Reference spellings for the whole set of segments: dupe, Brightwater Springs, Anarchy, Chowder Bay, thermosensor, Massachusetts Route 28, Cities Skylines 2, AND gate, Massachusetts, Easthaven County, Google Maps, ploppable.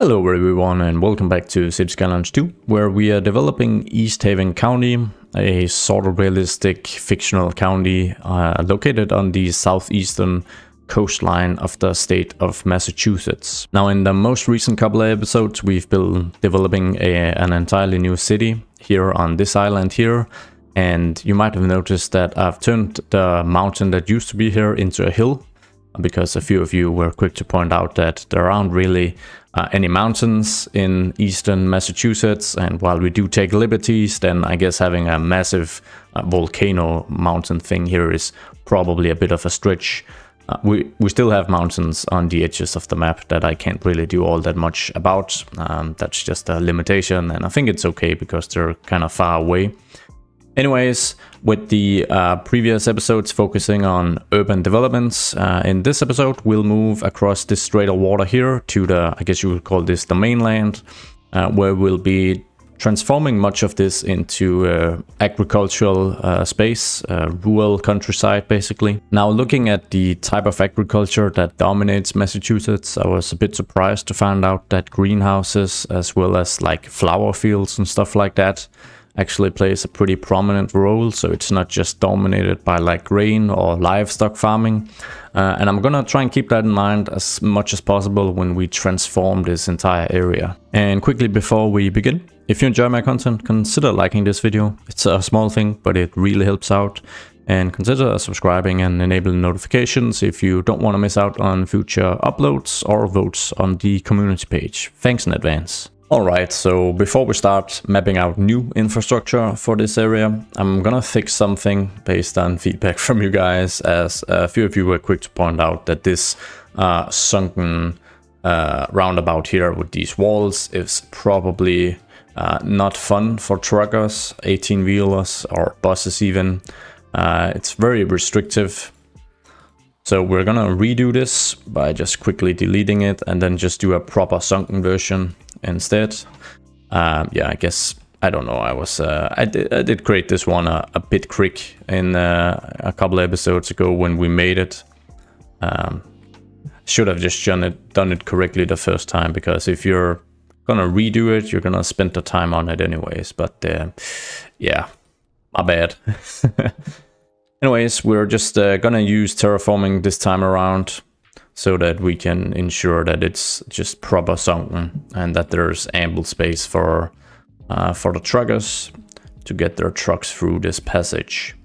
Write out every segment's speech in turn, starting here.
Hello everyone and welcome back to Cities Skylines 2, where we are developing Easthaven County, a sort of realistic fictional county located on the southeastern coastline of the state of Massachusetts. Now, in the most recent couple of episodes, we've been developing an entirely new city here on this island here, and you might have noticed that I've turned the mountain that used to be here into a hill, because a few of you were quick to point out that there aren't really any mountains in eastern Massachusetts, and while we do take liberties, then I guess having a massive volcano mountain thing here is probably a bit of a stretch. We still have mountains on the edges of the map that I can't really do all that much about. That's just a limitation, and I think it's okay because they're kind of far away. Anyways, with the previous episodes focusing on urban developments, in this episode we'll move across this strait of water here to the, I guess you would call this the mainland, where we'll be transforming much of this into agricultural space, rural countryside basically. Now, looking at the type of agriculture that dominates Massachusetts, I was a bit surprised to find out that greenhouses as well as like flower fields and stuff like that actually plays a pretty prominent role. So it's not just dominated by like grain or livestock farming. And I'm gonna try and keep that in mind as much as possible when we transform this entire area. And quickly before we begin, if you enjoy my content, consider liking this video. It's a small thing, but it really helps out. And consider subscribing and enabling notifications if you don't want to miss out on future uploads or votes on the community page. Thanks in advance. Alright, so before we start mapping out new infrastructure for this area, I'm gonna fix something based on feedback from you guys, as a few of you were quick to point out that this sunken roundabout here with these walls is probably not fun for truckers, 18-wheelers or buses even. It's very restrictive. So we're gonna redo this by just quickly deleting it and then just do a proper sunken version instead. Yeah, I guess, I don't know, I did create this one a bit quick in a couple episodes ago when we made it. Should have just done it correctly the first time, because if you're gonna redo it, you're gonna spend the time on it anyways, but yeah, my bad. Anyways, we're just gonna use terraforming this time around, so that we can ensure that it's just proper sunken and that there's ample space for the truckers to get their trucks through this passage.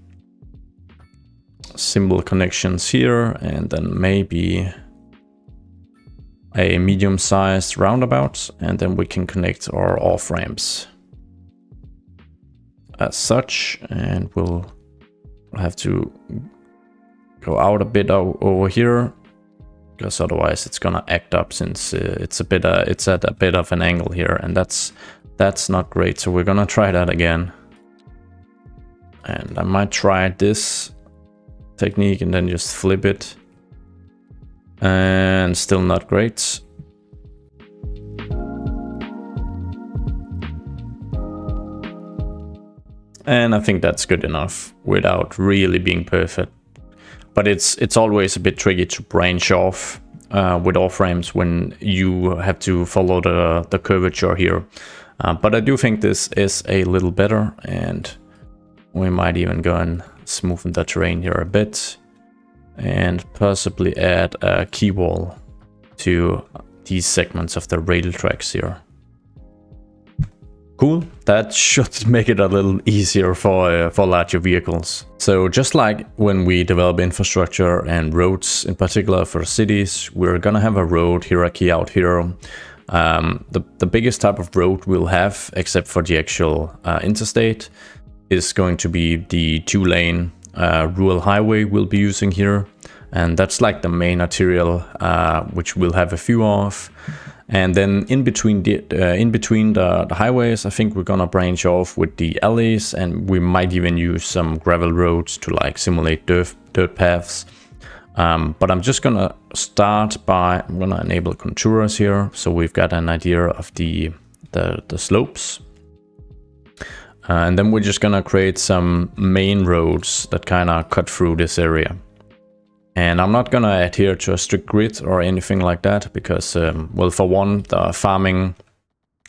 Simple connections here, and then maybe a medium-sized roundabout, and then we can connect our off-ramps as such, and we'll have to go out a bit over here, because otherwise it's gonna act up, since it's at a bit of an angle here, and that's not great. So we're gonna try that again, and I might try this technique and then just flip it, and still not great. And I think that's good enough without really being perfect. But it's always a bit tricky to branch off with off-ramps when you have to follow the curvature here. But I do think this is a little better, and we might even go and smoothen the terrain here a bit. And possibly add a key wall to these segments of the rail tracks here. Cool, that should make it a little easier for larger vehicles. So just like when we develop infrastructure and roads in particular for cities, we're gonna have a road hierarchy out here. The biggest type of road we'll have, except for the actual interstate, is going to be the two-lane rural highway we'll be using here. And that's like the main arterial, which we'll have a few of. And then in between the highways, I think we're gonna branch off with the alleys, and we might even use some gravel roads to like simulate dirt paths. But I'm just gonna start by, I'm gonna enable contours here, so we've got an idea of the slopes. And then we're just gonna create some main roads that kind of cut through this area. And I'm not going to adhere to a strict grid or anything like that because, well, for one, the farming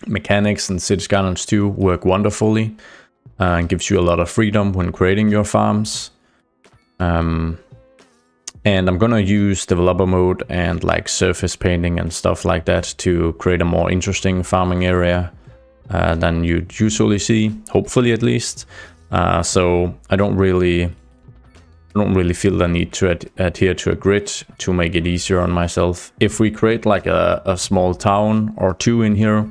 mechanics in Cities Skylines 2 work wonderfully and gives you a lot of freedom when creating your farms. And I'm going to use developer mode and like surface painting and stuff like that to create a more interesting farming area than you'd usually see, hopefully at least. So I don't really feel the need to adhere to a grid to make it easier on myself. If we create like a small town or two in here,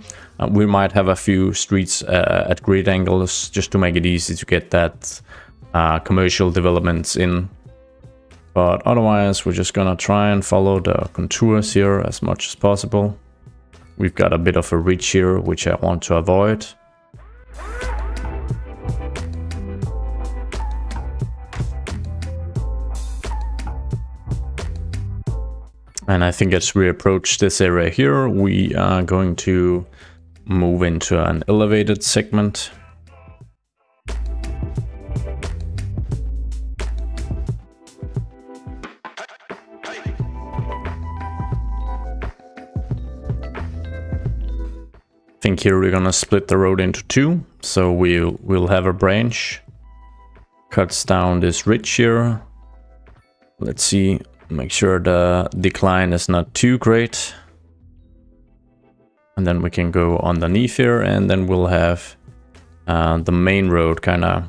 we might have a few streets at grid angles just to make it easy to get that commercial developments in. But otherwise, we're just gonna try and follow the contours here as much as possible. We've got a bit of a ridge here, which I want to avoid. And I think as we approach this area here, we are going to move into an elevated segment. I think here we're gonna split the road into two, so we'll have a branch. Cuts down this ridge here. Let's see. Make sure the decline is not too great, and then we can go underneath here, and then we'll have the main road kind of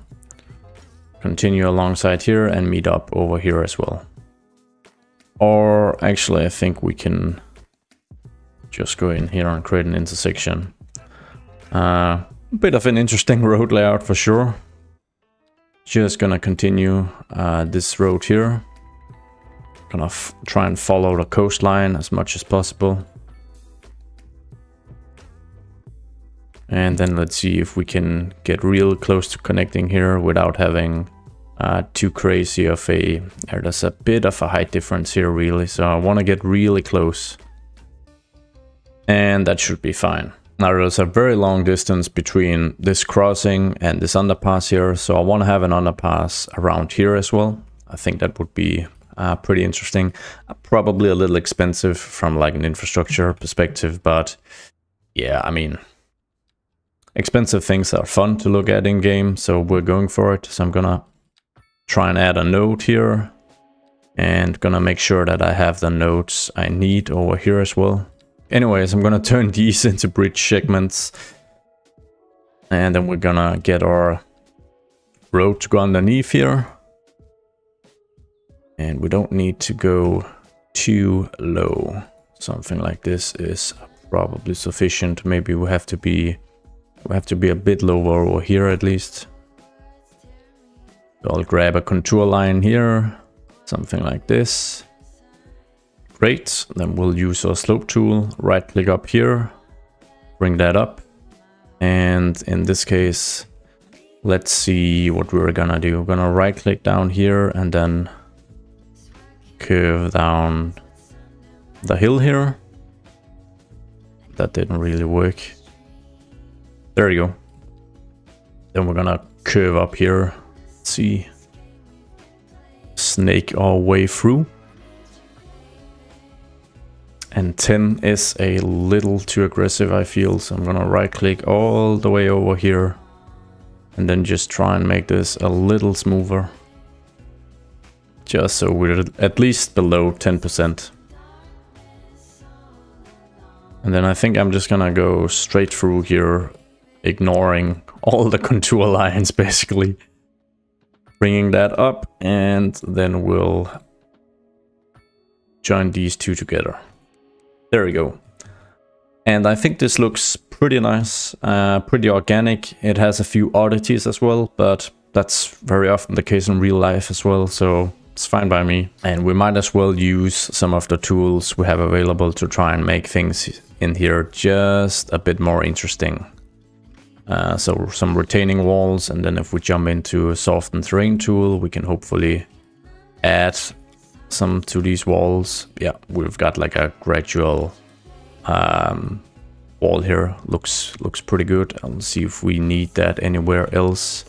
continue alongside here and meet up over here as well. Or actually, I think we can just go in here and create an intersection. Bit of an interesting road layout for sure. Just gonna continue this road here. Gonna try and follow the coastline as much as possible, and then let's see if we can get real close to connecting here without having too crazy of a... There's a bit of a height difference here really, so I want to get really close, and that should be fine. Now there's a very long distance between this crossing and this underpass here, so I want to have an underpass around here as well. I think that would be pretty interesting. Probably a little expensive from like an infrastructure perspective, but yeah, I mean, expensive things are fun to look at in game, so we're going for it. So I'm gonna try and add a node here, and gonna make sure that I have the nodes I need over here as well. Anyways, I'm gonna turn these into bridge segments, and then we're gonna get our road to go underneath here. And we don't need to go too low. Something like this is probably sufficient. Maybe we have to be a bit lower over here at least. So I'll grab a contour line here, something like this. Great. Then we'll use our slope tool, right click up here, bring that up, and in this case, let's see what we're gonna do. We're gonna right click down here and then curve down the hill here. That didn't really work. There you go. Then we're gonna curve up here. Let's see. Snake our way through. And 10 is a little too aggressive, I feel. So I'm gonna right click all the way over here. And then just try and make this a little smoother. Just so we're at least below 10%. And then I think I'm just gonna go straight through here, ignoring all the contour lines basically. Bringing that up, and then we'll join these two together. There we go. And I think this looks pretty nice, pretty organic. It has a few oddities as well, but that's very often the case in real life as well, so it's fine by me. And we might as well use some of the tools we have available to try and make things in here just a bit more interesting. So some retaining walls, and then if we jump into a softened terrain tool, we can hopefully add some to these walls. Yeah, we've got like a gradual wall here. Looks pretty good. I'll see if we need that anywhere else.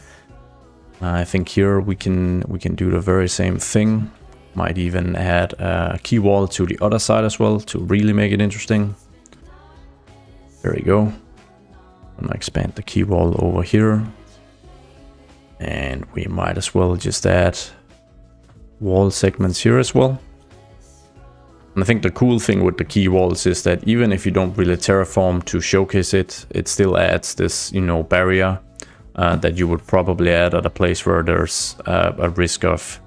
I think here we can do the very same thing. Might even add a key wall to the other side as well to really make it interesting. There we go. I'm gonna expand the key wall over here. And we might as well just add wall segments here as well. And I think the cool thing with the key walls is that even if you don't really terraform to showcase it, it still adds this, you know, barrier that you would probably add at a place where there's a risk of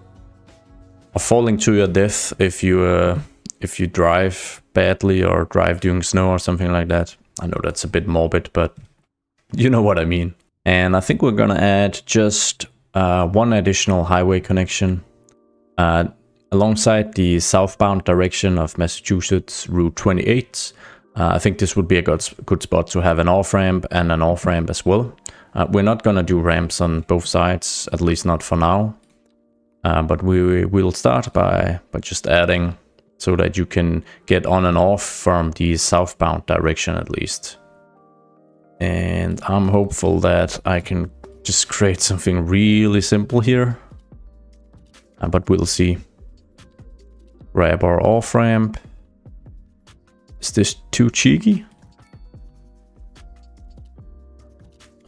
falling to your death if you drive badly or drive during snow or something like that. I know that's a bit morbid, but you know what I mean. And I think we're gonna add just one additional highway connection alongside the southbound direction of Massachusetts Route 28. I think this would be a good spot to have an off-ramp and an off-ramp as well. We're not gonna do ramps on both sides, at least not for now. But we will start by just adding so that you can get on and off from the southbound direction at least. And I'm hopeful that I can just create something really simple here. But we'll see. Grab our off-ramp. Is this too cheeky?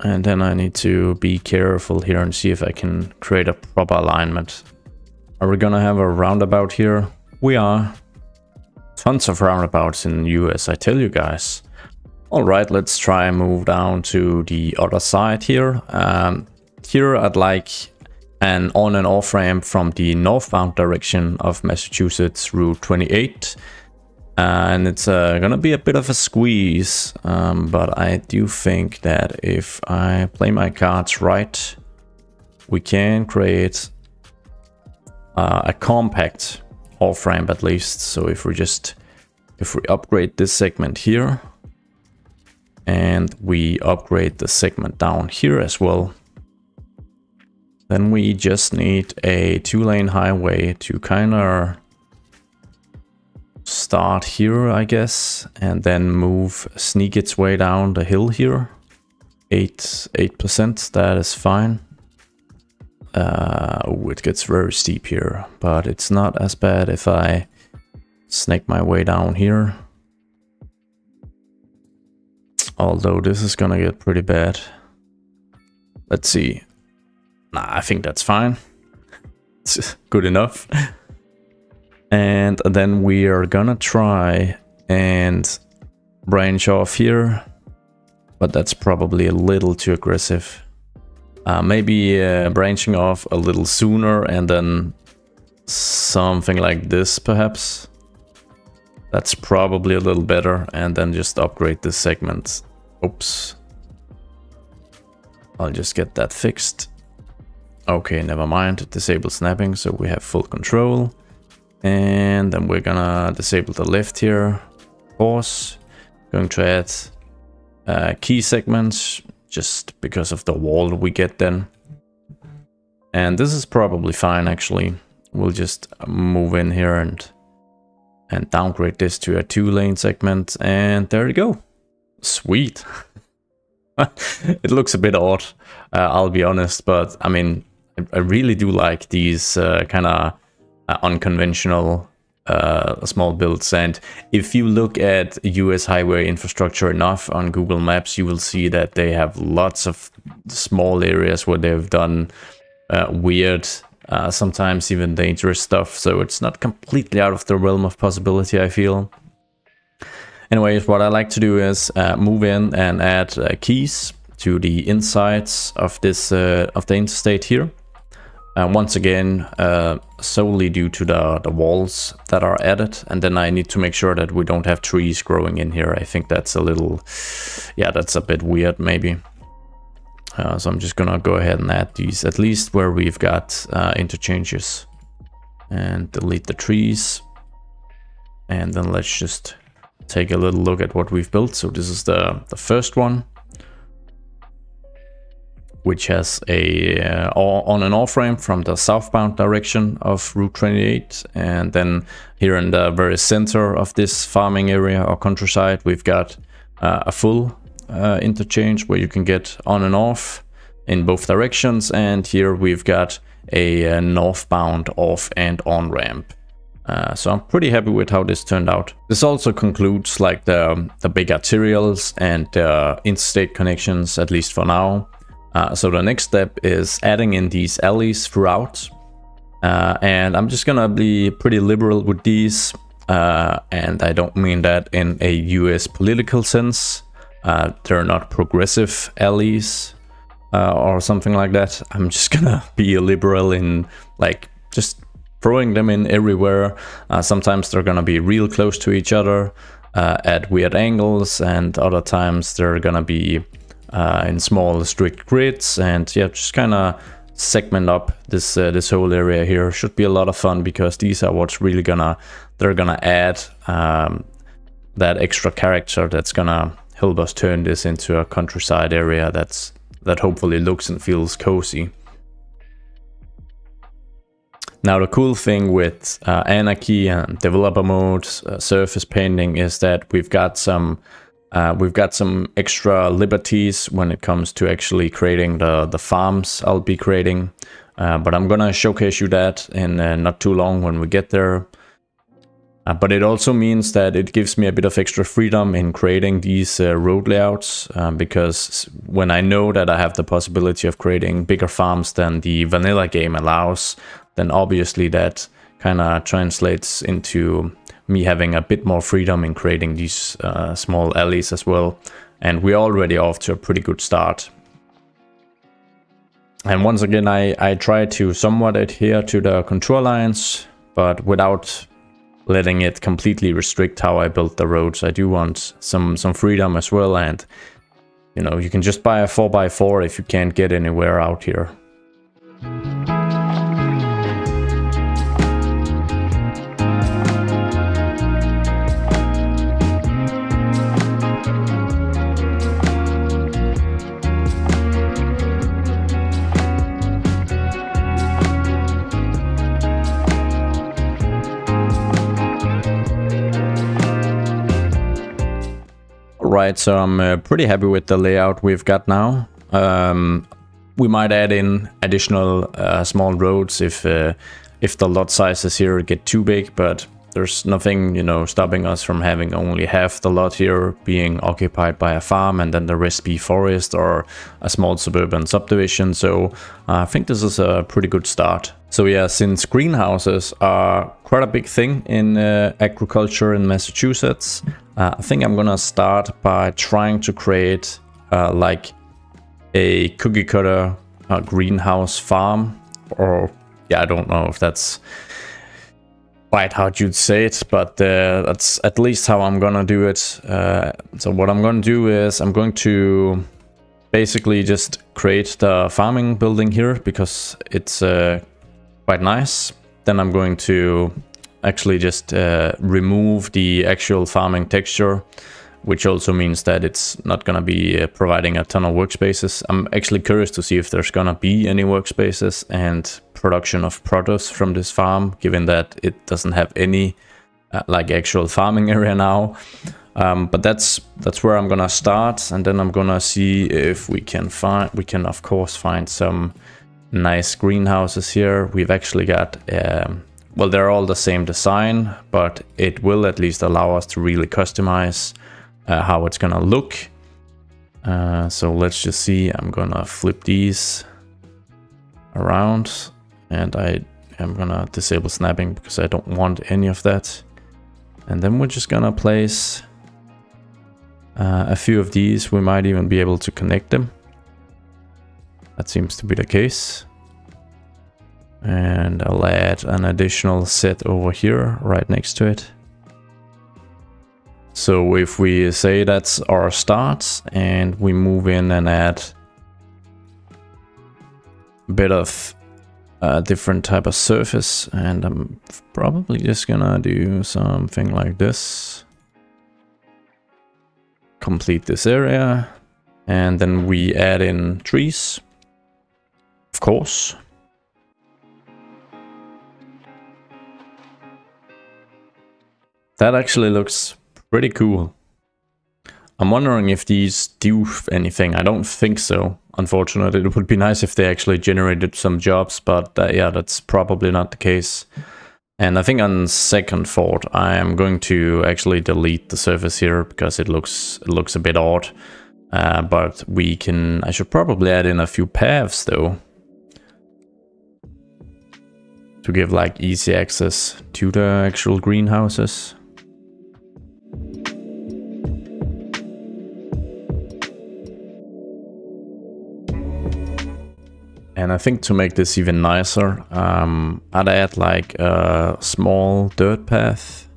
And then I need to be careful here and see if I can create a proper alignment. Are we gonna have a roundabout here? We are. Tons of roundabouts in the US, I tell you guys. All right, let's try and move down to the other side here. Here I'd like an on and off ramp from the northbound direction of Massachusetts Route 28. And it's gonna be a bit of a squeeze, but I do think that if I play my cards right, we can create a compact off-ramp at least. So if we upgrade this segment here, and we upgrade the segment down here as well, then we just need a two-lane highway to kind of start here, I guess, and then sneak its way down the hill here. 8%, that is fine. Oh, it gets very steep here, but it's not as bad if I snake my way down here. Although this is gonna get pretty bad. Let's see. Nah, I think that's fine. It's good enough. And then we are gonna try and branch off here, but that's probably a little too aggressive. Maybe branching off a little sooner and then something like this perhaps. That's probably a little better, and then just upgrade this segment. Oops. I'll just get that fixed. Okay, never mind. Disable snapping, so we have full control. And then we're gonna disable the left here, of course. Going to add key segments just because of the wall we get then. And this is probably fine actually. We'll just move in here and downgrade this to a two-lane segment, and there you go. Sweet. It looks a bit odd, I'll be honest, but I mean, I really do like these kind of unconventional small builds. And if you look at US highway infrastructure enough on Google Maps, you will see that they have lots of small areas where they've done weird, sometimes even dangerous stuff. So it's not completely out of the realm of possibility, I feel. Anyways, what I like to do is move in and add keys to the insides of this of the interstate here. Once again, solely due to the walls that are added. And then I need to make sure that we don't have trees growing in here. I think that's a little, yeah, that's a bit weird maybe. So I'm just gonna go ahead and add these at least where we've got interchanges, and delete the trees. And then let's just take a little look at what we've built. So this is the first one, which has a on and off ramp from the southbound direction of Route 28. And then here in the very center of this farming area or countryside, we've got a full interchange where you can get on and off in both directions. And here we've got a northbound off and on ramp. So I'm pretty happy with how this turned out. This also concludes like the big arterials and interstate connections, at least for now. So the next step is adding in these alleys throughout. And I'm just gonna be pretty liberal with these. And I don't mean that in a US political sense. They're not progressive alleys or something like that. I'm just gonna be a liberal in like just throwing them in everywhere. Sometimes they're gonna be real close to each other at weird angles, and other times they're gonna be in small strict grids. And yeah, just kind of segment up this this whole area here. Should be a lot of fun, because these are what's really gonna, they're gonna add that extra character that's gonna help us turn this into a countryside area that hopefully looks and feels cozy. Now the cool thing with Anarchy and developer mode, surface painting, is that we've got some extra liberties when it comes to actually creating the farms I'll be creating. But I'm gonna showcase you that in not too long when we get there. But it also means that it gives me a bit of extra freedom in creating these road layouts, because when I know that I have the possibility of creating bigger farms than the vanilla game allows, then obviously that kind of translates into me having a bit more freedom in creating these small alleys as well. And we're already off to a pretty good start. And once again, I try to somewhat adhere to the control lines, but without letting it completely restrict how I build the roads. I do want some freedom as well. And you know, you can just buy a 4x4 if you can't get anywhere out here. Right, so I'm pretty happy with the layout we've got now. We might add in additional small roads if the lot sizes here get too big, but there's nothing, you know, stopping us from having only half the lot here being occupied by a farm and then the rest be forest or a small suburban subdivision. So I think this is a pretty good start. So yeah, since greenhouses are quite a big thing in agriculture in Massachusetts, I think I'm gonna start by trying to create like a cookie cutter greenhouse farm, or yeah, I don't know if that's quite how you'd say it, but that's at least how I'm gonna do it. So what I'm gonna do is I'm going to basically just create the farming building here because it's quite nice. Then I'm going to actually just remove the actual farming texture, which also means that it's not going to be providing a ton of workspaces. I'm actually curious to see if there's going to be any workspaces and production of produce from this farm, given that it doesn't have any like actual farming area now. But that's where I'm going to start, and then I'm going to see if we can of course find some nice greenhouses here. We've actually got, well, they're all the same design, but it will at least allow us to really customize how it's gonna look. So let's just see. I'm gonna flip these around, and I am gonna disable snapping because I don't want any of that. And then we're just gonna place a few of these. We might even be able to connect them. That seems to be the case. And I'll add an additional set over here right next to it. So if we say that's our start and we move in and add a bit of a different type of surface, and I'm probably just gonna do something like this, complete this area, and then we add in trees, of course. That actually looks pretty cool. I'm wondering if these do anything. I don't think so, unfortunately. It would be nice if they actually generated some jobs, but yeah, that's probably not the case. And I think on second thought, I am going to actually delete the surface here because it looks a bit odd. But we can, I should probably add in a few paths though, to give like easy access to the actual greenhouses. And I think to make this even nicer, I'd add like a small dirt path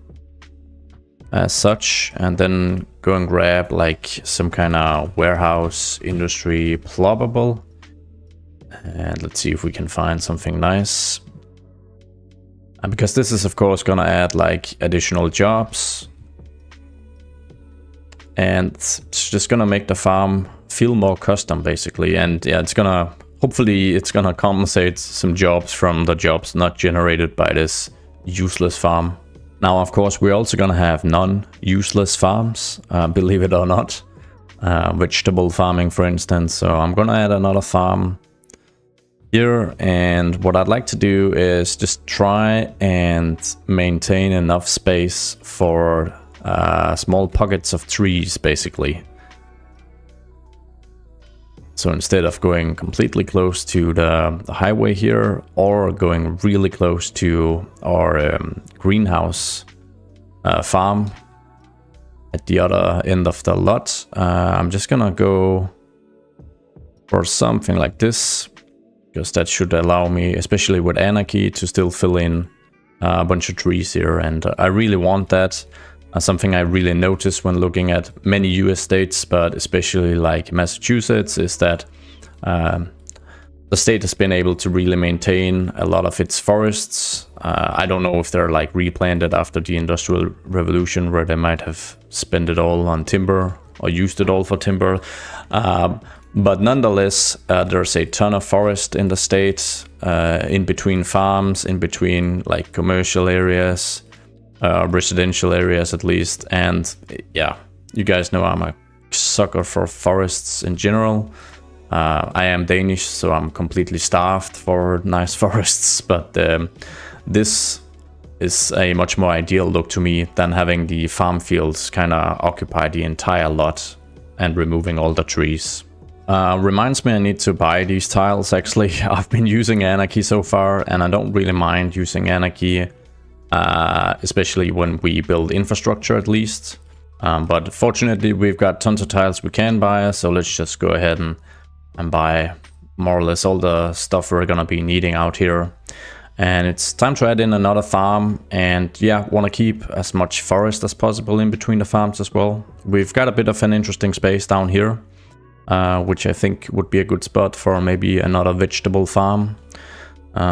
as such, and then go and grab like some kind of warehouse industry ploppable. And let's see if we can find something nice. And because this is of course gonna add like additional jobs, and it's just gonna make the farm feel more custom basically. And yeah, it's gonna, hopefully it's gonna compensate some jobs from the jobs not generated by this useless farm. Now, of course, we're also gonna have non-useless farms, believe it or not. Vegetable farming, for instance. So I'm gonna add another farm here. And what I'd like to do is just try and maintain enough space for small pockets of trees, basically. So instead of going completely close to the highway here, or going really close to our greenhouse farm at the other end of the lot, I'm just gonna go for something like this, because that should allow me, especially with Anarchy, to still fill in a bunch of trees here. And I really want that. Something I really noticed when looking at many US states, but especially like Massachusetts, is that the state has been able to really maintain a lot of its forests. I don't know if they're like replanted after the Industrial Revolution, where they might have spent it all on timber or used it all for timber. But nonetheless, there's a ton of forest in the state, in between farms, in between like commercial areas. Residential areas at least. And yeah, you guys know I'm a sucker for forests in general. I am Danish, so I'm completely starved for nice forests, but this is a much more ideal look to me than having the farm fields kind of occupy the entire lot and removing all the trees. Reminds me I need to buy these tiles actually. I've been using Anarchy so far, and I don't really mind using Anarchy. Especially when we build infrastructure at least. But fortunately we've got tons of tiles we can buy, so let's just go ahead and buy more or less all the stuff we're gonna be needing out here. And it's time to add in another farm, and yeah, wanna keep as much forest as possible in between the farms as well. We've got a bit of an interesting space down here, which I think would be a good spot for maybe another vegetable farm.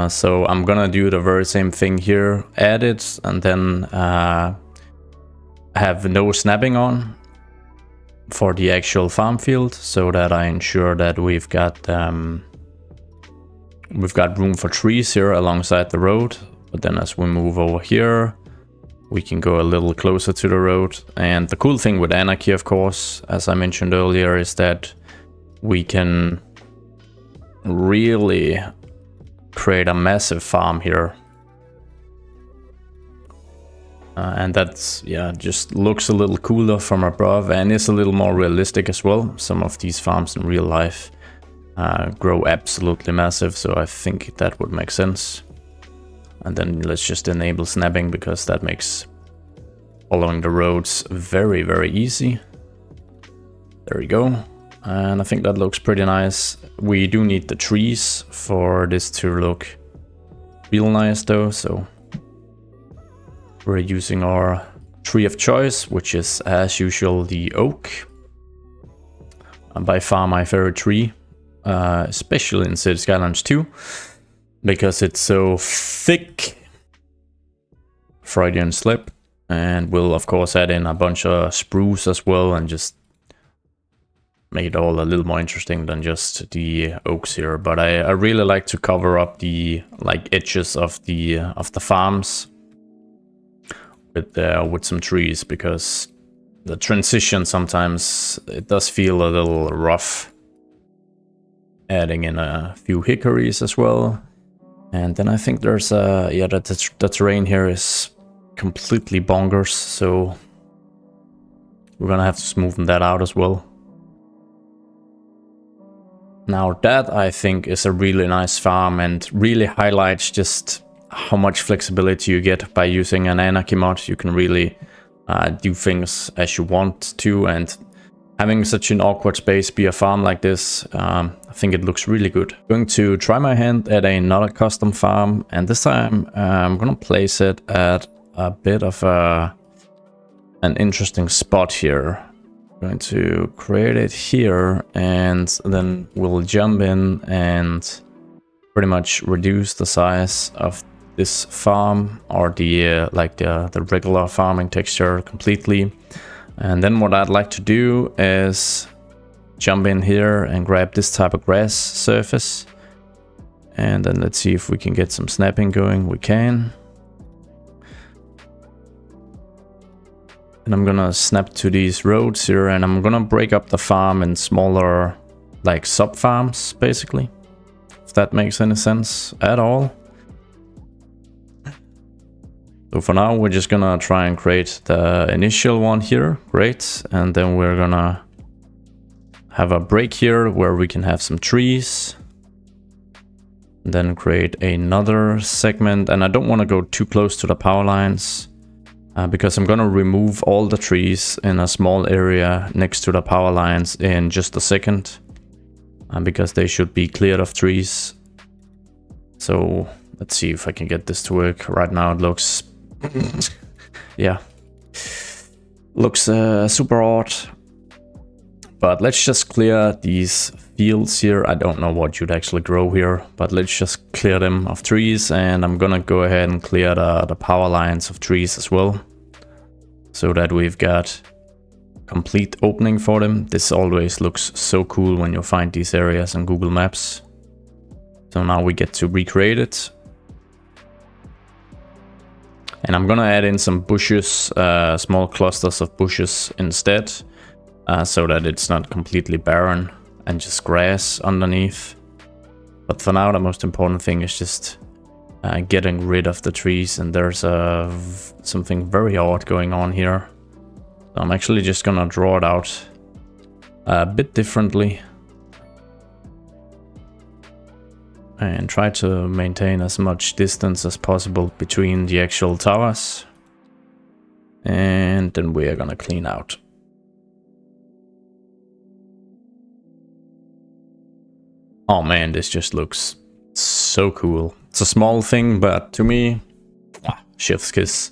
So I'm gonna do the very same thing here, add it, and then have no snapping on for the actual farm field, so that I ensure that we've got room for trees here alongside the road. But then as we move over here, we can go a little closer to the road. And the cool thing with Anarchy, of course, as I mentioned earlier, is that we can really create a massive farm here, and that's, yeah, just looks a little cooler from above, and is a little more realistic as well. Some of these farms in real life grow absolutely massive, so I think that would make sense. And then let's just enable snapping, because that makes following the roads very, very easy. There we go. And I think that looks pretty nice. We do need the trees for this to look real nice though, so we're using our tree of choice, which is as usual the oak. And by far my favorite tree, especially in Cities Skylines 2, because it's so thick. Freudian slip. And we'll of course add in a bunch of spruce as well, and just make it all a little more interesting than just the oaks here. But I really like to cover up the like edges of the farms with some trees, because The transition sometimes, it does feel a little rough. Adding in a few hickories as well. And then I think there's a... yeah, the terrain here is completely bonkers, so... we're gonna have to smoothen that out as well. Now that, I think, is a really nice farm and really highlights just how much flexibility you get by using an Anarchy mod. You can really do things as you want to, and having such an awkward space be a farm like this, I think it looks really good. I'm going to try my hand at another custom farm, and this time I'm gonna place it at a bit of an interesting spot here. I'm going to create it here, and then we'll jump in and pretty much reduce the size of this farm, or the like the regular farming texture completely. And then what I'd like to do is jump in here and grab this type of grass surface, and then let's see if we can get some snapping going. We can. And I'm gonna snap to these roads here, and I'm gonna break up the farm in smaller, like, sub-farms, basically. If that makes any sense at all. So for now, we're just gonna try and create the initial one here. Great. And then we're gonna have a break here where we can have some trees. And then create another segment. And I don't want to go too close to the power lines. Because I'm gonna remove all the trees in a small area next to the power lines in just a second, because they should be cleared of trees. So let's see if I can get this to work. Right now it looks yeah, looks super odd, but let's just clear these fields here. I don't know what you'd actually grow here, but let's just clear them of trees. And I'm gonna go ahead and clear the power lines of trees as well, so that we've got complete opening for them. This always looks so cool when you find these areas on Google Maps. So now we get to recreate it. And I'm gonna add in some bushes, small clusters of bushes instead, so that it's not completely barren and just grass underneath. But for now, the most important thing is just getting rid of the trees. And there's something very odd going on here. So I'm actually just gonna draw it out a bit differently and try to maintain as much distance as possible between the actual towers. And then we are gonna clean out. Oh man, this just looks so cool. It's a small thing, but to me, chef's kiss.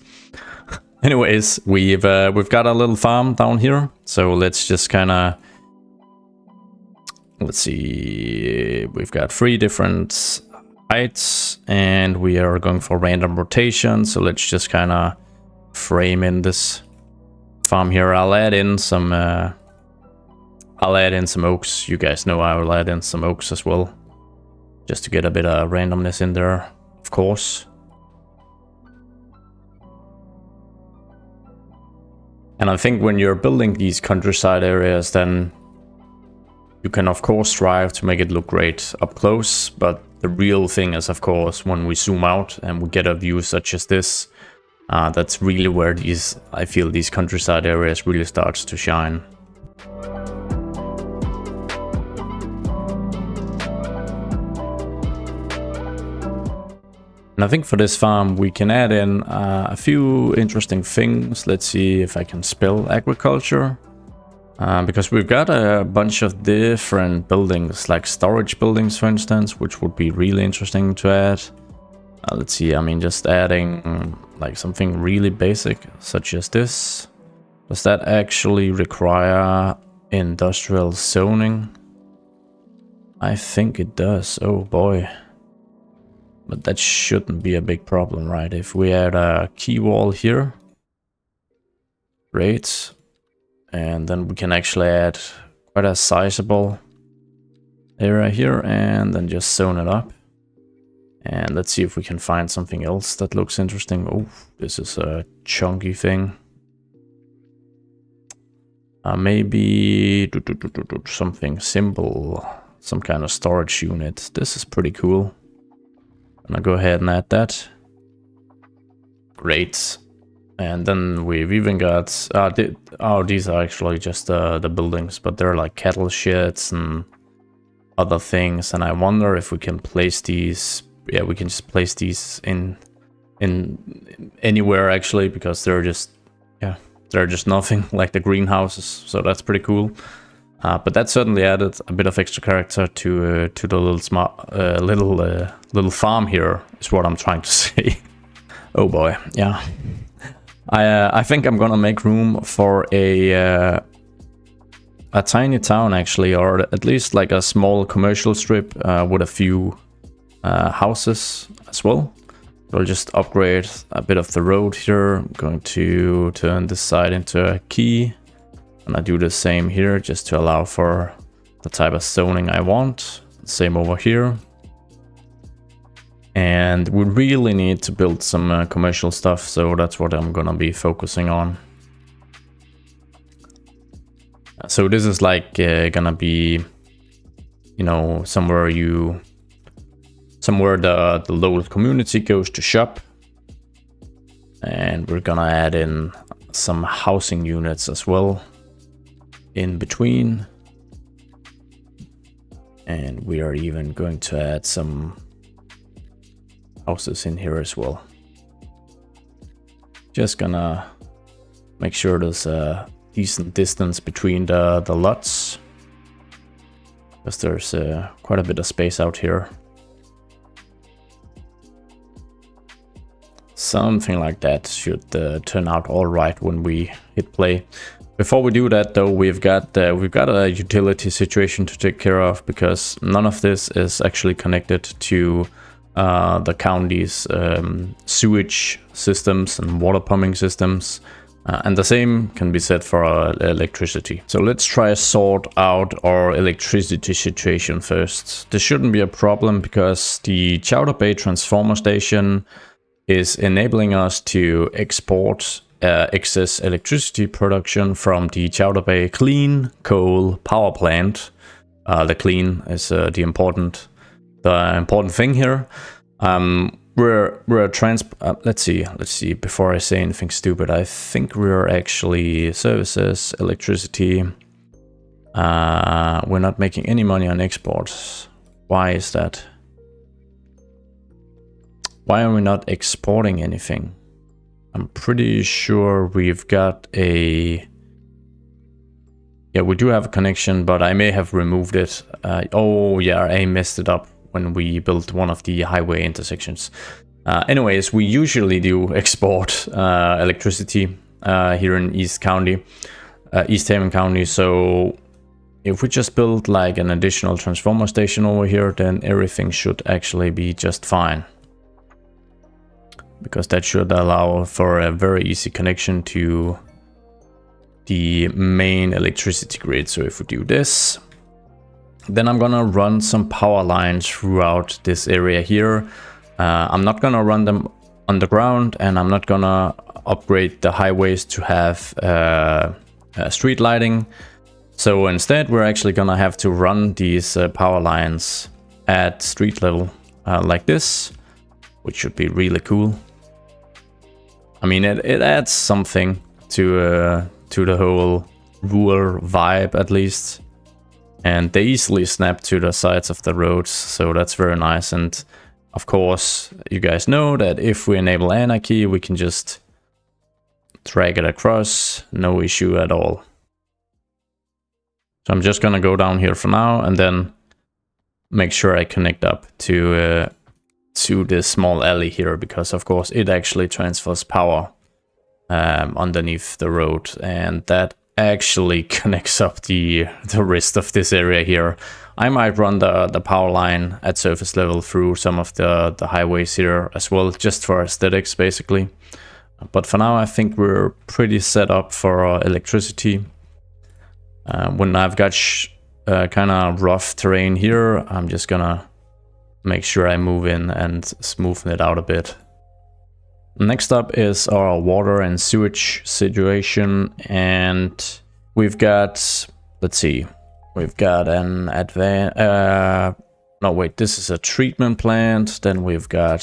Anyways, we've got a little farm down here, so let's just kind of, let's see. We've got 3 different heights, and we are going for random rotation. So let's just kind of frame in this farm here. I'll add in some oaks. You guys know I will add in some oaks as well, just to get a bit of randomness in there, of course. And I think when you're building these countryside areas, then you can of course strive to make it look great up close, but the real thing is, of course, when we zoom out and we get a view such as this, that's really where I feel these countryside areas really starts to shine. And I think for this farm we can add in a few interesting things. Let's see if I can spell agriculture, because we've got a bunch of different buildings, like storage buildings, for instance, which would be really interesting to add. Let's see, I mean, just adding like something really basic such as this. Does that actually require industrial zoning? I think it does. Oh boy. But that shouldn't be a big problem, right? If we add a key wall here. Great. And then we can actually add quite a sizable area here, and then just zone it up. And let's see if we can find something else that looks interesting. Oh, this is a chunky thing. Maybe do something simple, some kind of storage unit. This is pretty cool. And I'll go ahead and add that. Great. And then we've even got, these are actually just the buildings, but they're like cattle sheds and other things. And I wonder if we can place these, yeah, we can just place these in anywhere actually, because they're just, yeah, they're just nothing like the greenhouses. So that's pretty cool. But that certainly added a bit of extra character to the little little farm here, is what I'm trying to say. Oh boy, yeah. I think I'm gonna make room for a tiny town actually, or at least like a small commercial strip with a few houses as well. We'll just upgrade a bit of the road here. I'm going to turn this side into a quay, and I do the same here just to allow for the type of zoning I want. Same over here. And we really need to build some commercial stuff, so that's what I'm gonna be focusing on. So this is like gonna be, you know, somewhere the local community goes to shop. And we're gonna add in some housing units as well in between. And we are even going to add some houses in here as well. Just gonna make sure there's a decent distance between the lots, because there's quite a bit of space out here. Something like that should turn out all right when we hit play. Before we do that though, we've got a utility situation to take care of, because none of this is actually connected to the county's sewage systems and water pumping systems, and the same can be said for electricity. So let's try to sort out our electricity situation first. This shouldn't be a problem, because the Chowder Bay transformer station is enabling us to export excess electricity production from the Chowder Bay clean coal power plant. The clean is the important thing here. Let's see before I say anything stupid. I think we're actually services, electricity. We're not making any money on exports. Why is that? Why are we not exporting anything? I'm pretty sure we've got a, yeah, we do have a connection, but I may have removed it. Oh yeah, I messed it up when we built one of the highway intersections. Anyways, we usually do export electricity here in Easthaven County. So if we just build like an additional transformer station over here, then everything should actually be just fine, because that should allow for a very easy connection to the main electricity grid. So if we do this, then I'm gonna run some power lines throughout this area here. I'm not gonna run them underground, and I'm not gonna upgrade the highways to have street lighting. So instead, we're actually gonna have to run these power lines at street level like this, which should be really cool. I mean, it adds something to the whole rural vibe at least. And they easily snap to the sides of the roads, so that's very nice. And of course, you guys know that if we enable Anarchy, we can just drag it across, no issue at all. So I'm just gonna go down here for now, and then make sure I connect up to this small alley here, because of course it actually transfers power underneath the road, and that actually connects up the rest of this area here. I might run the power line at surface level through some of the highways here as well, just for aesthetics basically. But for now I think we're pretty set up for electricity. When I've got kind of rough terrain here, I'm just gonna make sure I move in and smoothen it out a bit. Next up is our water and sewage situation, and We've got, let's see, we've got an advanced, no wait, this is a treatment plant. Then we've got,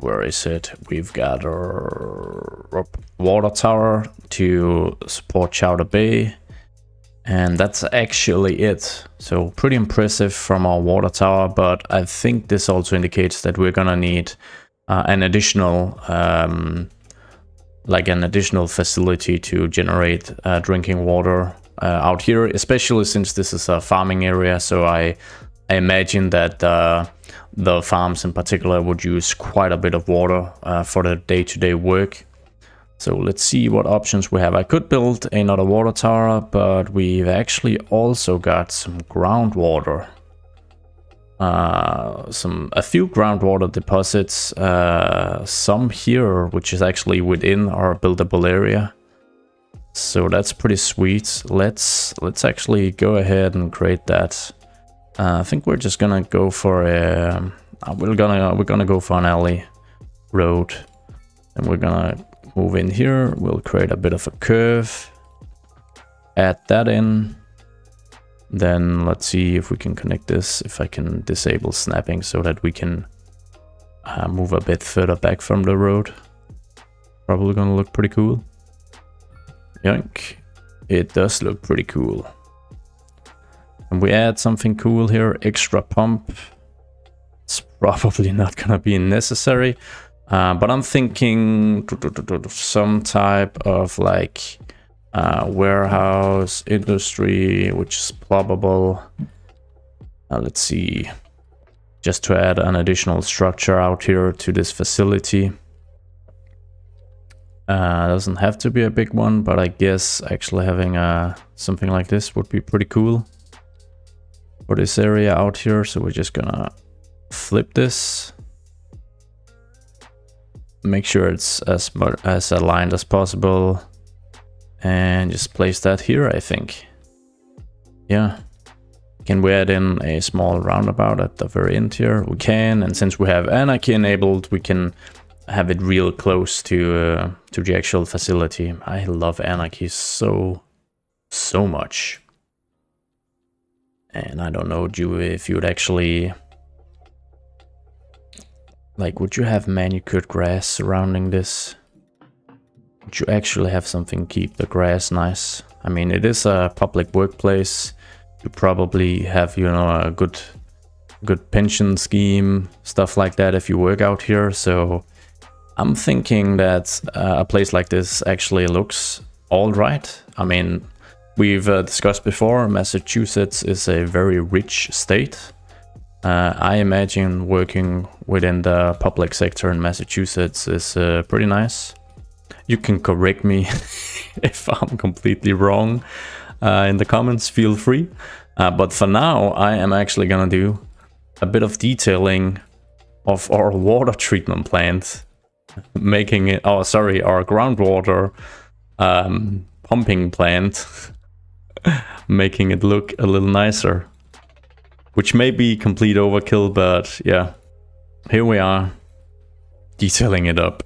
where is it? We've got a water tower to support Chowder Bay. And that's actually it. So pretty impressive from our water tower, but I think this also indicates that we're gonna need an additional, like an additional facility to generate drinking water out here, especially since this is a farming area. So I imagine that the farms in particular would use quite a bit of water for their day-to-day work. So let's see what options we have. I could build another water tower, but we've actually also got some groundwater. A few groundwater deposits, some here, which is actually within our buildable area. So that's pretty sweet. Let's actually go ahead and create that. I think we're just gonna go for a, we're gonna go for an alley road, and we're gonna move in here. We'll create a bit of a curve, add that in. Then let's see if we can connect this, if I can disable snapping so that we can move a bit further back from the road. Probably gonna look pretty cool. Yoink. It does look pretty cool. And we add something cool here, extra pump. It's probably not gonna be necessary. But I'm thinking some type of like warehouse industry, which is probable. Let's see, just to add an additional structure out here to this facility. Doesn't have to be a big one, but I guess actually having something like this would be pretty cool for this area out here. So we're just gonna flip this. Make sure it's as aligned as possible, and just place that here, I think. Yeah. Can we add in a small roundabout at the very end here? We can, and since we have Anarchy enabled, we can have it real close to the actual facility. I love Anarchy so much. And I don't know, Juve, if you would actually... Like, would you have manicured grass surrounding this? Would you actually have something keep the grass nice? I mean, it is a public workplace. You probably have, you know, a good pension scheme, stuff like that if you work out here. So I'm thinking that a place like this actually looks all right. I mean, we've discussed before, Massachusetts is a very rich state. I imagine working within the public sector in Massachusetts is pretty nice. You can correct me if I'm completely wrong in the comments, feel free. But for now, I am actually gonna do a bit of detailing of our water treatment plant, making it, oh, sorry, our groundwater pumping plant, making it look a little nicer. Which may be complete overkill, but yeah, here we are, detailing it up.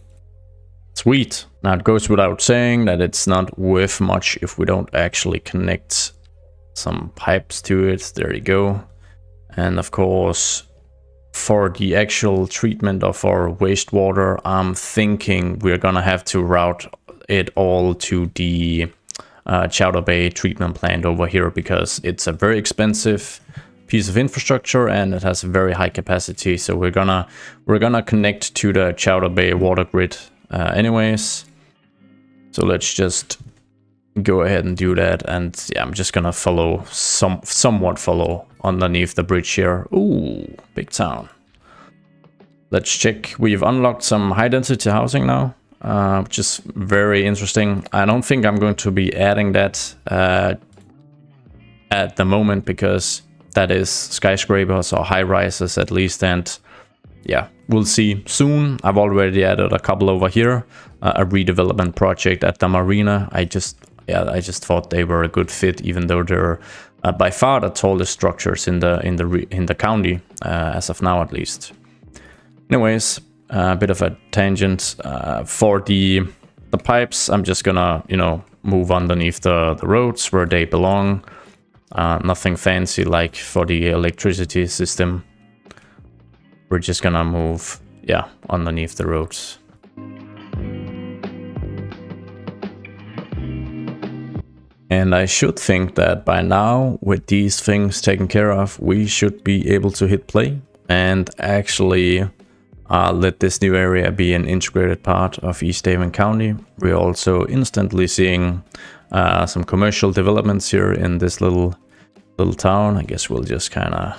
Sweet. Now it goes without saying that it's not worth much if we don't actually connect some pipes to it. There you go. And of course, for the actual treatment of our wastewater, I'm thinking we're gonna have to route it all to the Chowder Bay treatment plant over here, because it's a very expensive piece of infrastructure and it has very high capacity. So we're gonna connect to the Chowder Bay water grid anyways. So let's just go ahead and do that. And yeah, I'm just gonna follow somewhat underneath the bridge here. Ooh, big town. Let's check. We've unlocked some high density housing now, which is very interesting. I don't think I'm going to be adding that at the moment, because that is skyscrapers or high rises at least, and yeah, we'll see soon. I've already added a couple over here, a redevelopment project at the marina. I just thought they were a good fit, even though they're by far the tallest structures in the county as of now, at least. Anyways, a bit of a tangent. For the pipes, I'm just gonna, you know, move underneath the roads where they belong. Nothing fancy like for the electricity system. We're just gonna move, yeah, underneath the roads. And I should think that by now, with these things taken care of, we should be able to hit play and actually let this new area be an integrated part of Easthaven County. We're also instantly seeing some commercial developments here in this little town. I guess we'll just kind of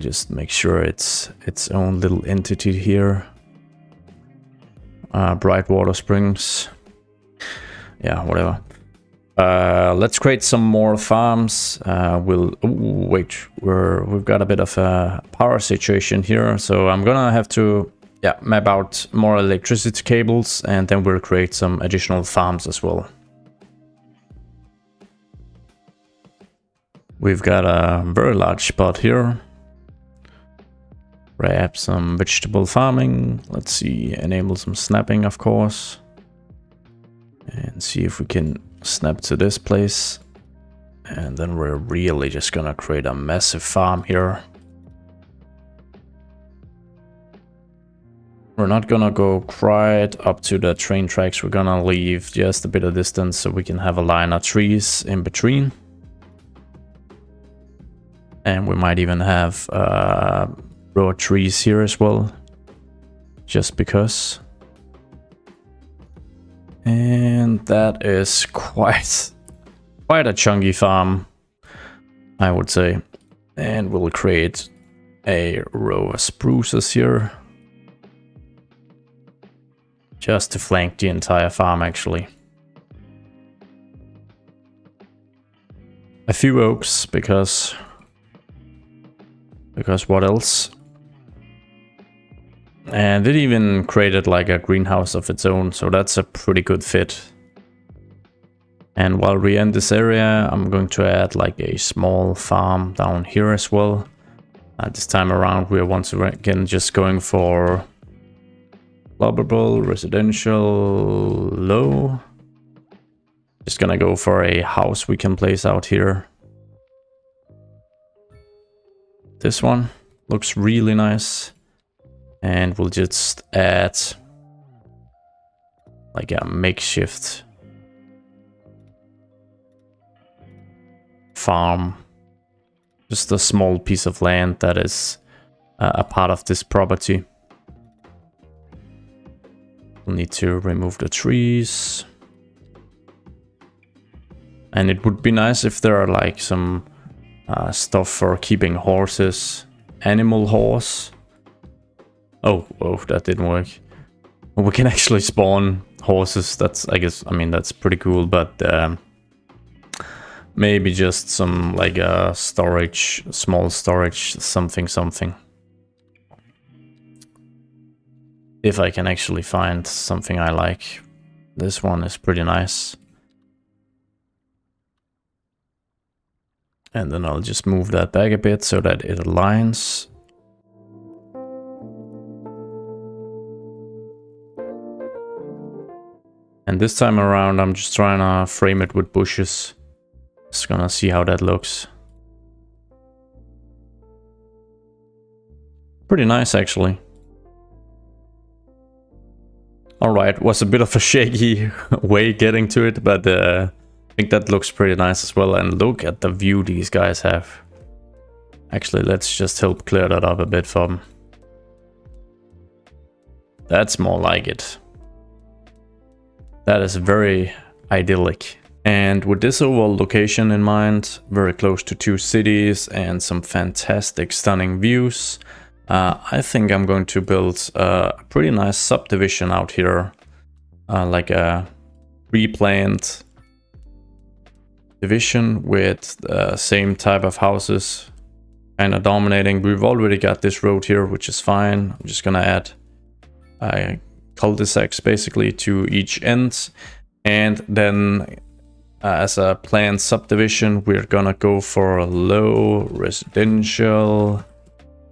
just make sure it's its own little entity here. Brightwater Springs. Yeah, whatever. Let's create some more farms. We've got a bit of a power situation here, so I'm gonna have to map out more electricity cables, and then we'll create some additional farms as well. We've got a very large spot here. Grab some vegetable farming. Let's see, enable some snapping, of course. And see if we can snap to this place, and then we're really just gonna create a massive farm here. We're not gonna go quite up to the train tracks. We're gonna leave just a bit of distance so we can have a line of trees in between, and we might even have raw trees here as well, just because. And that is quite a chunky farm, I would say. And we'll create a row of spruces here, just to flank the entire farm, actually. A few oaks, because what else? And it even created like a greenhouse of its own, so that's a pretty good fit. And while we end this area, I'm going to add like a small farm down here as well. This time around, we are once again just going for lovable, residential, low. Just gonna go for a house we can place out here. This one looks really nice. And we'll just add like a makeshift farm. Just a small piece of land that is a part of this property. We'll need to remove the trees. And it would be nice if there are like some stuff for keeping horses. Animal horse. Oh, that didn't work. Well, we can actually spawn horses. That's, I guess, I mean, that's pretty cool, but maybe just some like storage, small storage, something. If I can actually find something I like. This one is pretty nice. And then I'll just move that back a bit so that it aligns. And this time around, I'm just trying to frame it with bushes. Just gonna see how that looks. Pretty nice, actually. Alright, was a bit of a shaky way getting to it, but I think that looks pretty nice as well. And look at the view these guys have. Actually, let's just help clear that up a bit for them. That's more like it. That is very idyllic. And with this overall location in mind, very close to two cities and some fantastic stunning views, I think I'm going to build a pretty nice subdivision out here. Like a pre-planned division with the same type of houses kind of dominating. We've already got this road here, which is fine. I'm just gonna add cul-de-sacs basically to each end, and then as a planned subdivision, we're gonna go for a low residential.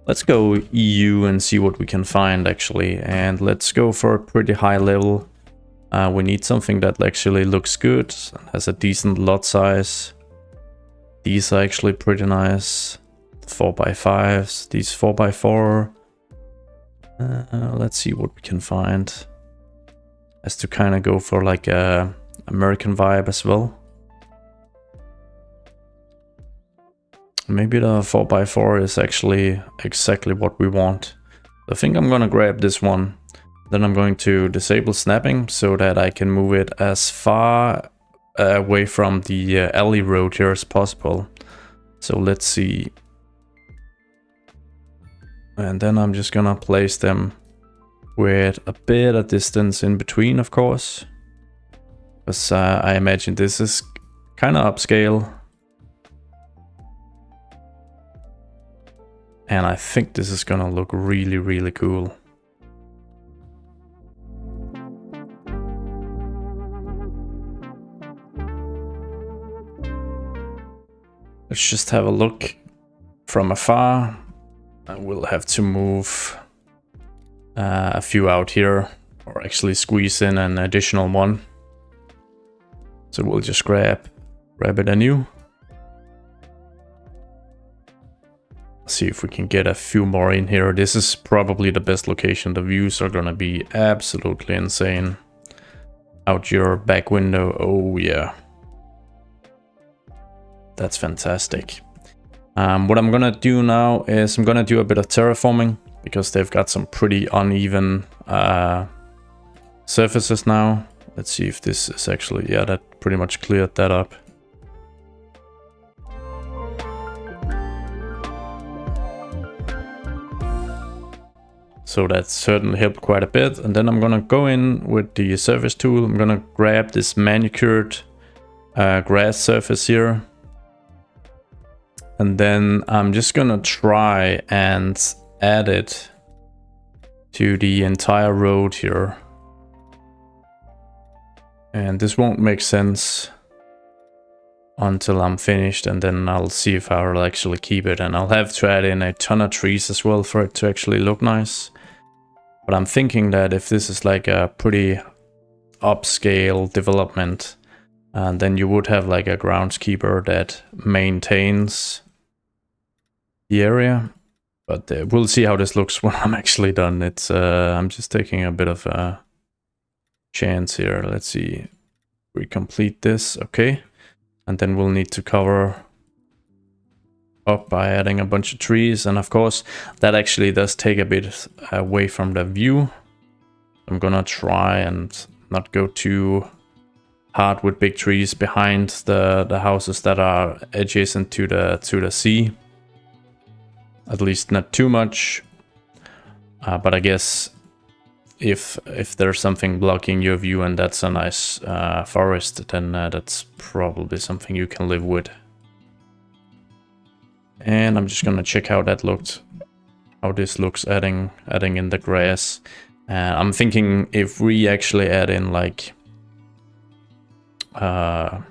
Let's go EU and see what we can find, actually. And let's go for a pretty high level We need something that actually looks good and has a decent lot size. These are actually pretty nice. 4x5s, these 4x4. Let's see what we can find. Has to kind of go for like a American vibe as well. Maybe the 4x4 is actually exactly what we want. I think I'm gonna grab this one. Then I'm going to disable snapping so that I can move it as far away from the alley road here as possible. So let's see. And then I'm just gonna place them with a bit of distance in between, of course. Because I imagine this is kind of upscale. And I think this is gonna look really, really cool. Let's just have a look from afar. We'll have to move a few out here, or actually squeeze in an additional one. So we'll just grab it anew. See if we can get a few more in here. This is probably the best location. The views are gonna be absolutely insane. Out your back window. Oh yeah. That's fantastic. What I'm gonna do now is I'm gonna do a bit of terraforming, because they've got some pretty uneven surfaces now. Let's see if this is actually, yeah, that pretty much cleared that up. So that certainly helped quite a bit. And then I'm gonna go in with the surface tool. I'm gonna grab this manicured grass surface here. And then I'm just gonna try and add it to the entire road here. And this won't make sense until I'm finished, and then I'll see if I'll actually keep it. And I'll have to add in a ton of trees as well for it to actually look nice. But I'm thinking that if this is like a pretty upscale development, and then you would have like a groundskeeper that maintains the area, but we'll see how this looks when I'm actually done. It's I'm just taking a bit of a chance here. Let's see, we complete this, okay, and then we'll need to cover up by adding a bunch of trees, and of course that actually does take a bit away from the view. I'm gonna try and not go too hard with big trees behind the houses that are adjacent to the sea. At least not too much, but I guess if there's something blocking your view and that's a nice forest, then that's probably something you can live with. And I'm just gonna check how that looked, how this looks adding in the grass. I'm thinking if we actually add in like a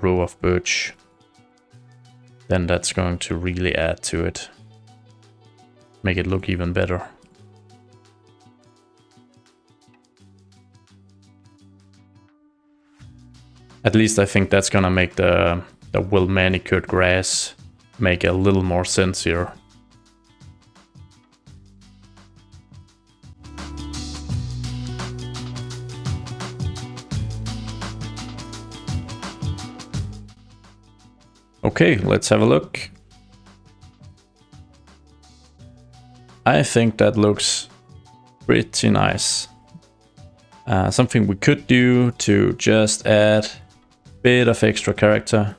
row of birch, then that's going to really add to it, make it look even better. At least I think that's gonna make the well manicured grass make a little more sense here. Okay, let's have a look. I think that looks pretty nice. Something we could do to just add a bit of extra character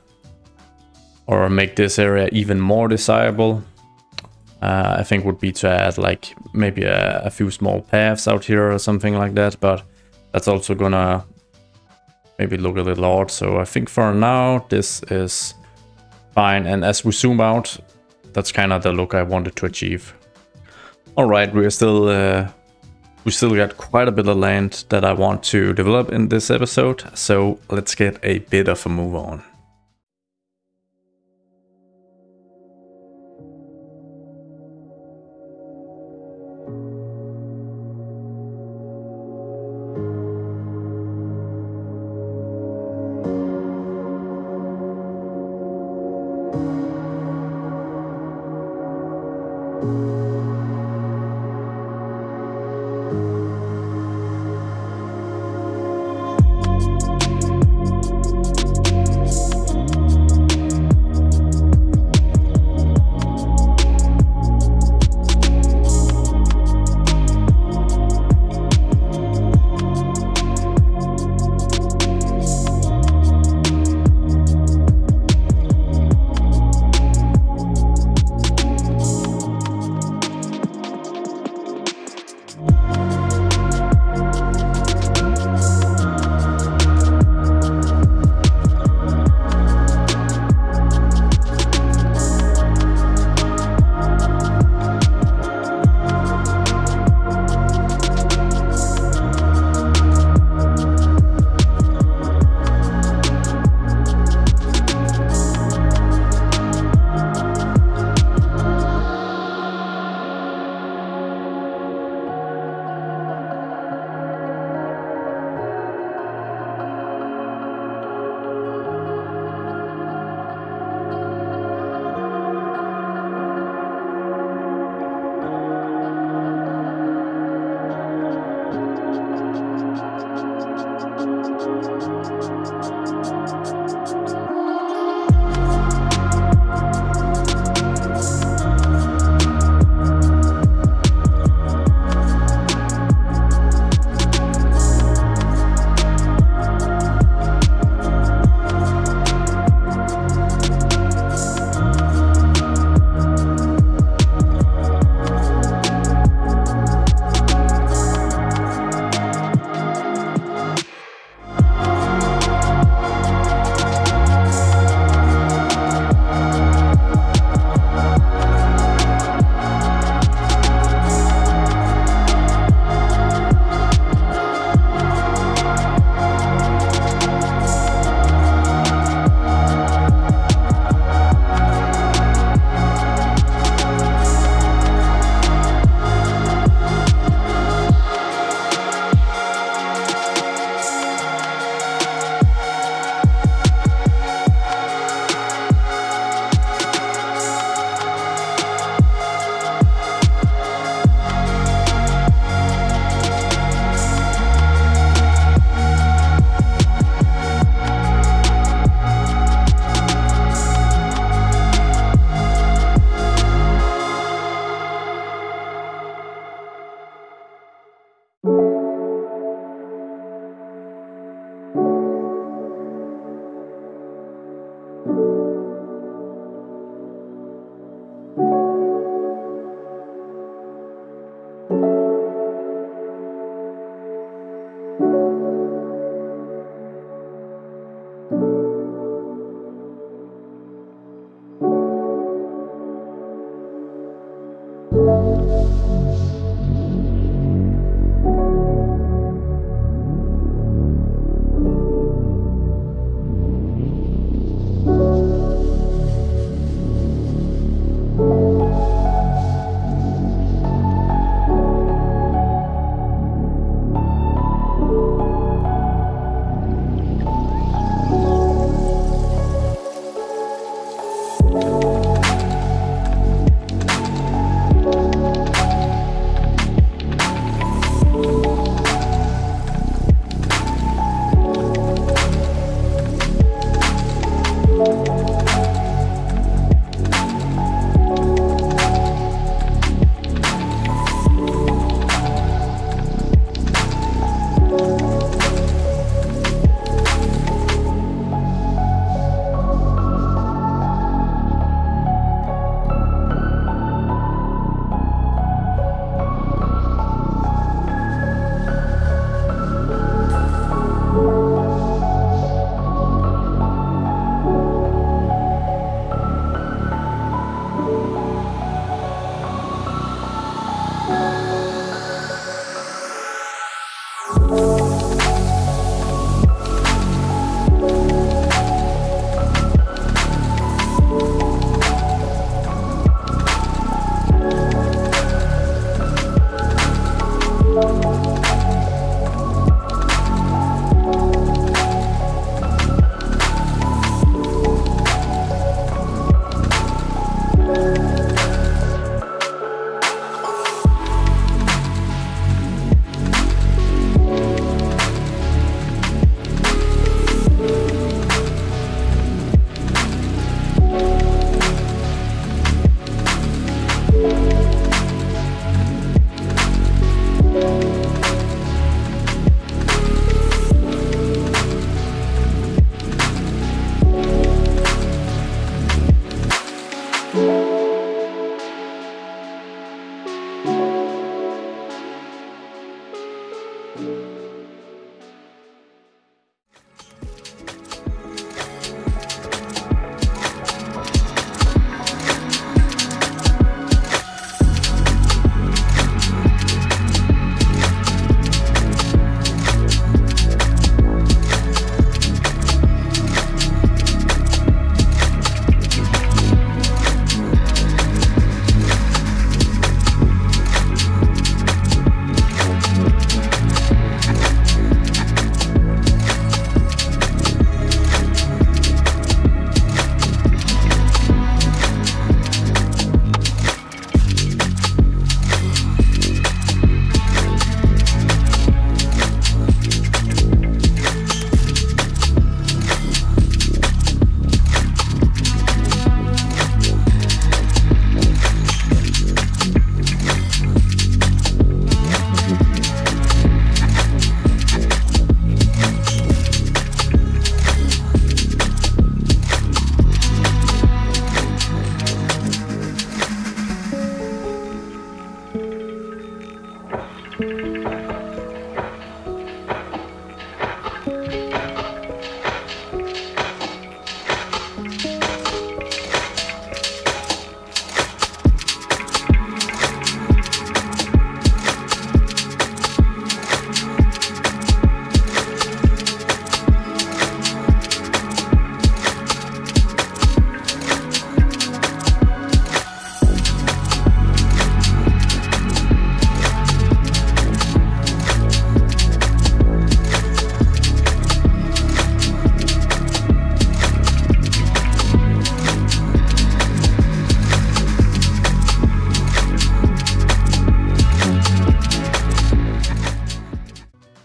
or make this area even more desirable, I think would be to add like maybe a few small paths out here or something like that, but that's also gonna maybe look a little odd. So I think for now this is fine, and as we zoom out, that's kind of the look I wanted to achieve. All right, we still got quite a bit of land that I want to develop in this episode, so let's get a bit of a move on.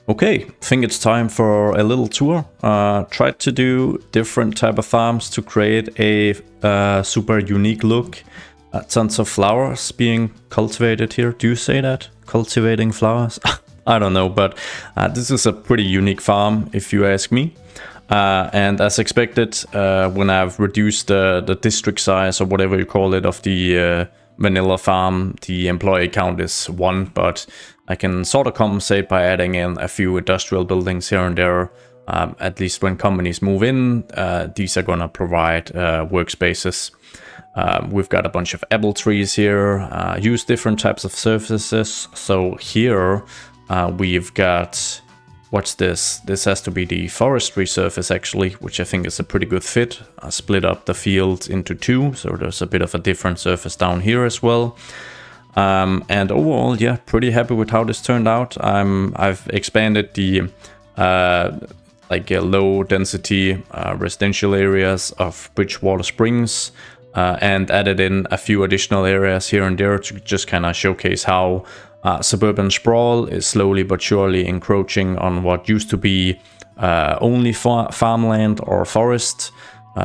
Okay, I think it's time for a little tour. Tried to do different type of farms to create a super unique look. Tons of flowers being cultivated here. Do you say that? Cultivating flowers? I don't know, but this is a pretty unique farm if you ask me. And as expected, when I've reduced the district size or whatever you call it of the vanilla farm, the employee count is 1, but I can sort of compensate by adding in a few industrial buildings here and there, At least when companies move in, these are going to provide workspaces. We've got a bunch of apple trees here, use different types of surfaces. So here we've got, what's this? This has to be the forestry surface actually, which I think is a pretty good fit. I split up the field into two, so there's a bit of a different surface down here as well. And overall, yeah, pretty happy with how this turned out. I've expanded the low density residential areas of Brightwater Springs and added in a few additional areas here and there to just kind of showcase how suburban sprawl is slowly but surely encroaching on what used to be only farmland or forest.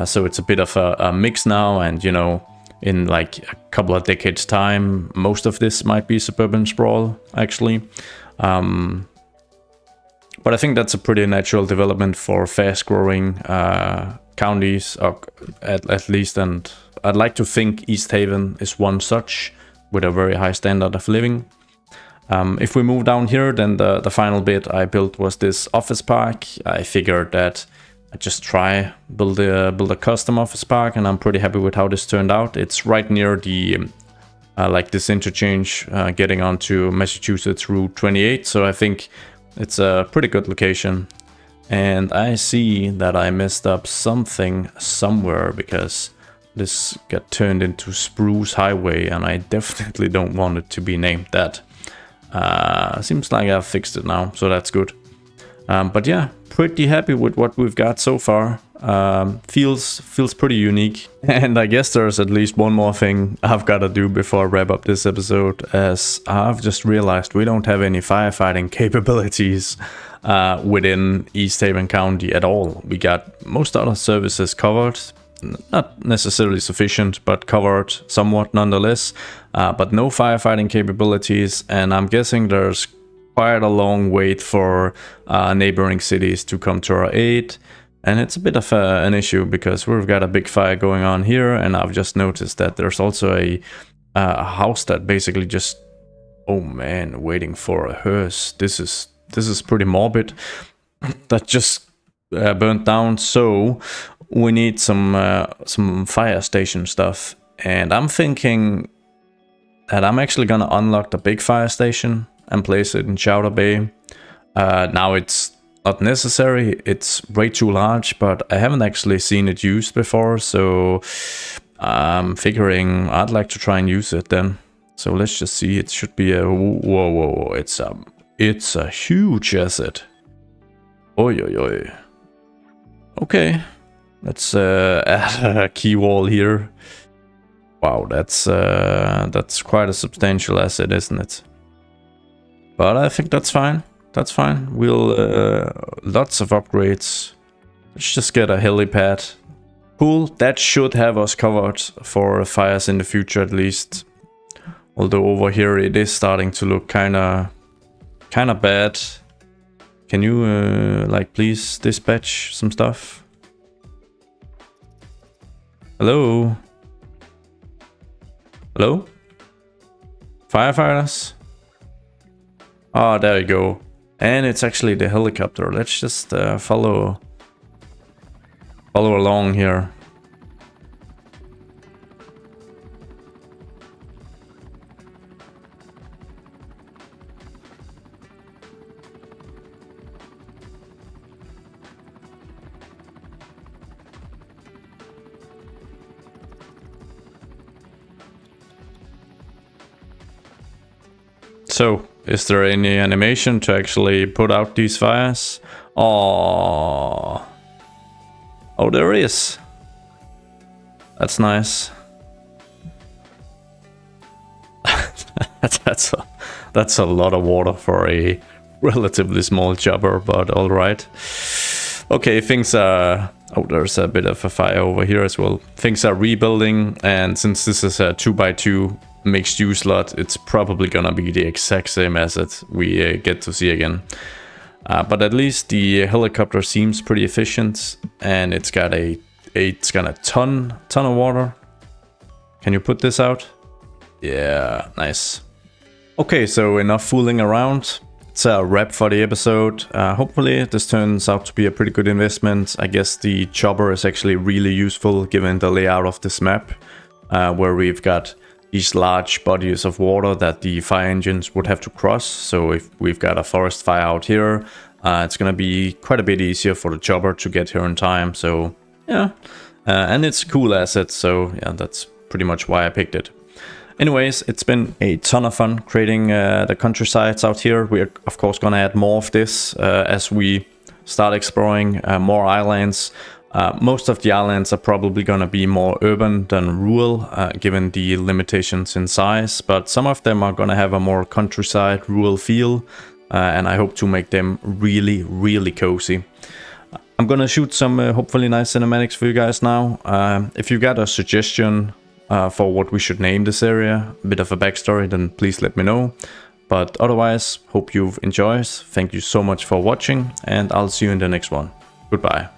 So it's a bit of a mix now, and you know, in like a couple of decades time, most of this might be suburban sprawl actually. But I think that's a pretty natural development for fast growing counties, or at least, and I'd like to think Easthaven is one such with a very high standard of living. If we move down here, then the final bit I built was this office park. I figured that I just build a custom office park, and I'm pretty happy with how this turned out. It's right near the this interchange getting onto Massachusetts Route 28, so I think it's a pretty good location. And I see that I messed up something somewhere, because this got turned into Spruce Highway, and I definitely don't want it to be named that. Seems like I've fixed it now, so that's good. But yeah, pretty happy with what we've got so far. Feels pretty unique. And I guess there's at least one more thing I've got to do before I wrap up this episode, as I've just realized we don't have any firefighting capabilities within Easthaven County at all. We got most other services covered. Not necessarily sufficient, but covered somewhat nonetheless. But no firefighting capabilities, and I'm guessing there's quite a long wait for neighboring cities to come to our aid. And it's a bit of an issue, because we've got a big fire going on here, and I've just noticed that there's also a house that basically just, oh man, waiting for a hearse. This is pretty morbid. That just burnt down, so we need some fire station stuff. And I'm thinking that I'm actually gonna unlock the big fire station and place it in Chowder Bay. Now it's not necessary, it's way too large, but I haven't actually seen it used before, so I'm figuring I'd like to try and use it then. So let's just see, it should be a, whoa, it's a huge asset. Oi, oi, oi. Okay, let's add a key wall here. Wow, that's quite a substantial asset, isn't it? But I think that's fine. That's fine. We'll lots of upgrades. Let's just get a helipad. Cool. That should have us covered for fires in the future, at least. Although over here it is starting to look kind of bad. Can you please dispatch some stuff? Hello. Hello. Firefighters. Ah, there you go. And it's actually the helicopter. Let's just follow along here. So, is there any animation to actually put out these fires? Oh, oh, there is. That's nice. that's a lot of water for a relatively small chopper, but all right. Okay, things are. Oh, there's a bit of a fire over here as well. Things are rebuilding, and since this is a 2x2. Mixed use lot, it's probably gonna be the exact same asset we get to see again, but at least the helicopter seems pretty efficient, and it's got a ton of water. Can you put this out? Yeah, nice. Okay, so enough fooling around. It's a wrap for the episode. Hopefully this turns out to be a pretty good investment. I guess the chopper is actually really useful given the layout of this map, where we've got these large bodies of water that the fire engines would have to cross. So if we've got a forest fire out here, it's gonna be quite a bit easier for the chopper to get here in time. So yeah, and it's a cool asset, so yeah, that's pretty much why I picked it. Anyways, it's been a ton of fun creating the countrysides out here. We're of course gonna add more of this as we start exploring more islands. Most of the islands are probably gonna be more urban than rural, given the limitations in size, but some of them are gonna have a more countryside rural feel, and I hope to make them really, really cozy. I'm gonna shoot some hopefully nice cinematics for you guys now. If you've got a suggestion for what we should name this area, a bit of a backstory, then please let me know. But otherwise, hope you've enjoyed. Thank you so much for watching, and I'll see you in the next one. Goodbye.